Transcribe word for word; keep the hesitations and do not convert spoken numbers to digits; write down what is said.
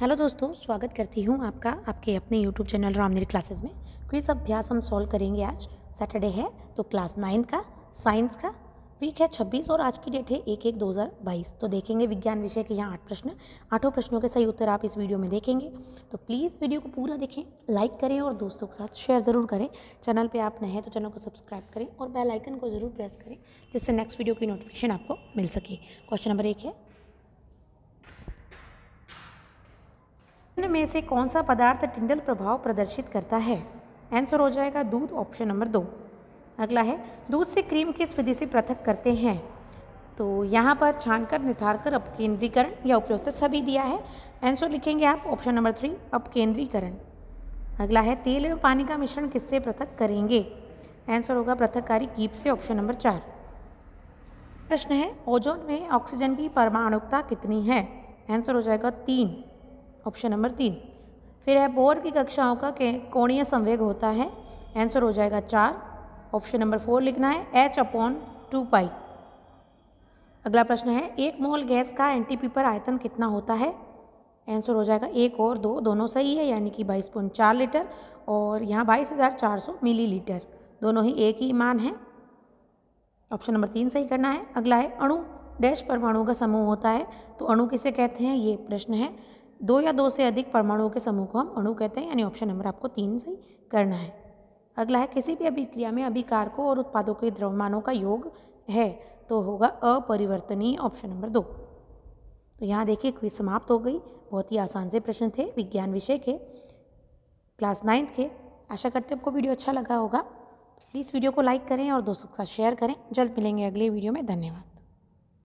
Hello दोस्तों, स्वागत करती हूँ आपका आपके अपने यूट्यूब चैनल रामनेरी क्लासेज में। क्विज अभ्यास हम सॉल्व करेंगे। आज सैटरडे है तो क्लास नाइन्थ का साइंस का वीक है छब्बीस और आज की डेट है एक एक दो हज़ार बाईस। तो देखेंगे विज्ञान विषय के यहाँ आठ प्रश्न, आठों प्रश्नों के सही उत्तर आप इस वीडियो में देखेंगे। तो प्लीज़ वीडियो को पूरा देखें, लाइक करें और दोस्तों के साथ शेयर ज़रूर करें। चैनल पे आप नए हैं तो चैनल को सब्सक्राइब करें और बेल आइकन को ज़रूर प्रेस करें जिससे नेक्स्ट वीडियो की नोटिफिकेशन आपको मिल सके। क्वेश्चन नंबर एक है, इनमें से कौन सा पदार्थ टिंडल प्रभाव प्रदर्शित करता है? आंसर हो जाएगा दूध, ऑप्शन नंबर दो। अगला है, दूध से क्रीम किस विधि से पृथक करते हैं? तो यहाँ पर छानकर, निथारकर, अपकेंद्रीकरण या उपरोक्त सभी दिया है। आंसर लिखेंगे आप ऑप्शन नंबर थ्री, अपकेंद्रीकरण। अगला है, तेल और पानी का मिश्रण किससे पृथक करेंगे? आंसर होगा पृथक्कारी कीप से, ऑप्शन नंबर चार। प्रश्न है, ओजोन में ऑक्सीजन की परमाणुकता कितनी है? आंसर हो जाएगा तीन, ऑप्शन नंबर तीन। फिर है, बोर की कक्षाओं का कोणीय संवेग होता है? आंसर हो जाएगा चार, ऑप्शन नंबर फोर लिखना है, एच अपॉन टू पाई। अगला प्रश्न है, एक मोल गैस का एन टी पी पर आयतन कितना होता है? आंसर हो जाएगा एक और दो, दोनों सही है, यानी कि बाईस पॉइंट चार लीटर और यहाँ बाईस हज़ार चार सौ मिली लीटर, दोनों ही एक ही मान है, ऑप्शन नंबर तीन सही करना है। अगला है, अणु डैश परमाणु का समूह होता है, तो अणु किसे कहते हैं ये प्रश्न है। दो या दो से अधिक परमाणुओं के समूह को हम अणु कहते हैं, यानी ऑप्शन नंबर आपको तीन सही करना है। अगला है, किसी भी अभिक्रिया में अभिकारकों और उत्पादों के द्रव्यमानों का योग है, तो होगा अपरिवर्तनीय, ऑप्शन नंबर दो। तो यहाँ देखिए क्विज समाप्त हो गई। बहुत ही आसान से प्रश्न थे विज्ञान विषय के, क्लास नाइन्थ के। आशा करते हैं आपको वीडियो अच्छा लगा होगा। प्लीज़ वीडियो को लाइक करें और दोस्तों के साथ शेयर करें। जल्द मिलेंगे अगले वीडियो में। धन्यवाद।